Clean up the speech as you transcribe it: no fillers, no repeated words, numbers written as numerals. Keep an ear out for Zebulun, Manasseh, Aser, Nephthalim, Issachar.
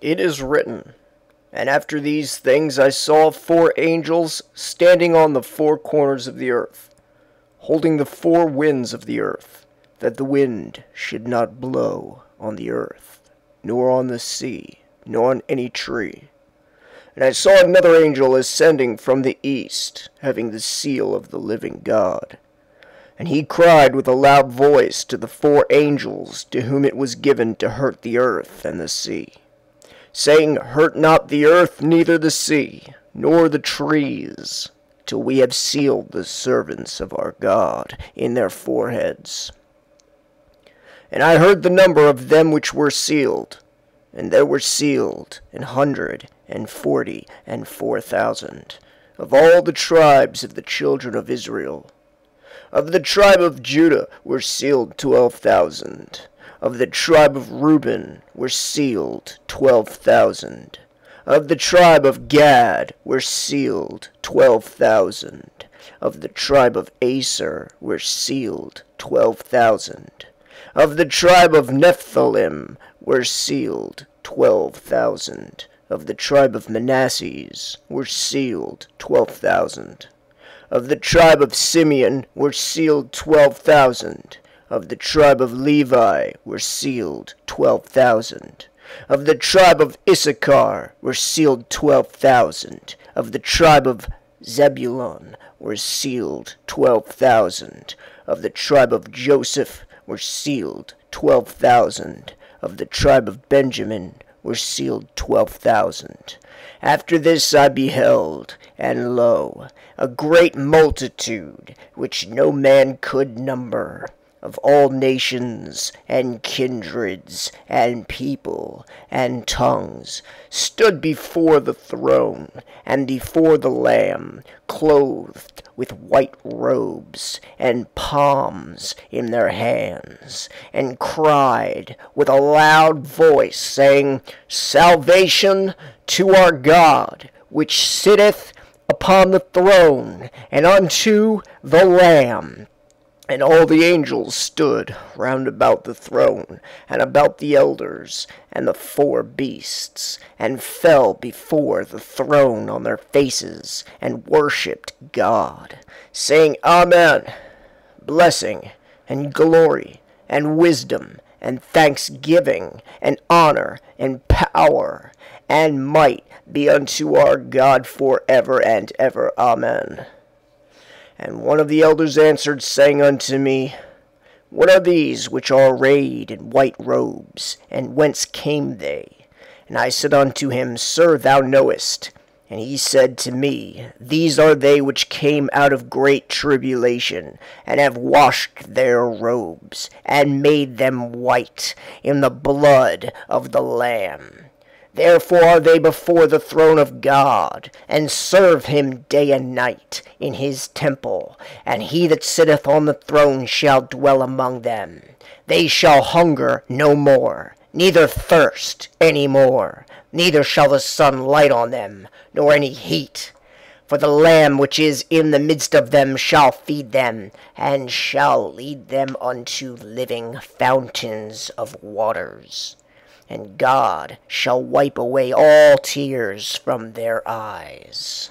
It is written, And after these things I saw four angels standing on the four corners of the earth, holding the four winds of the earth, that the wind should not blow on the earth, nor on the sea, nor on any tree. And I saw another angel ascending from the east, having the seal of the living God. And he cried with a loud voice to the four angels to whom it was given to hurt the earth and the sea, saying, Hurt not the earth, neither the sea, nor the trees, till we have sealed the servants of our God in their foreheads. And I heard the number of them which were sealed, and there were sealed 144,000, of all the tribes of the children of Israel. Of the tribe of Judah were sealed 12,000. Of the tribe of Reuben were sealed 12,000. Of the tribe of Gad were sealed 12,000. Of the tribe of Aser were sealed 12,000. Of the tribe of Nephthalim were sealed 12,000. Of the tribe of Manasseh were sealed 12,000. Of the tribe of Simeon were sealed 12,000. Of the tribe of Levi were sealed 12,000. Of the tribe of Issachar were sealed 12,000. Of the tribe of Zebulun were sealed 12,000. Of the tribe of Joseph were sealed 12,000. Of the tribe of Benjamin were sealed 12,000. After this I beheld, and lo, a great multitude, which no man could number, of all nations, and kindreds, and people, and tongues, stood before the throne, and before the Lamb, clothed with white robes, and palms in their hands, and cried with a loud voice, saying, Salvation to our God, which sitteth upon the throne, and unto the Lamb. And all the angels stood round about the throne, and about the elders, and the four beasts, and fell before the throne on their faces, and worshipped God, saying, Amen. Blessing, and glory, and wisdom, and thanksgiving, and honor, and power, and might be unto our God forever and ever. Amen. And one of the elders answered, saying unto me, What are these which are arrayed in white robes, and whence came they? And I said unto him, Sir, thou knowest. And he said to me, These are they which came out of great tribulation, and have washed their robes, and made them white, in the blood of the Lamb. Therefore are they before the throne of God, and serve him day and night in his temple. And he that sitteth on the throne shall dwell among them. They shall hunger no more, neither thirst any more, neither shall the sun light on them, nor any heat. For the Lamb which is in the midst of them shall feed them, and shall lead them unto living fountains of waters. And God shall wipe away all tears from their eyes.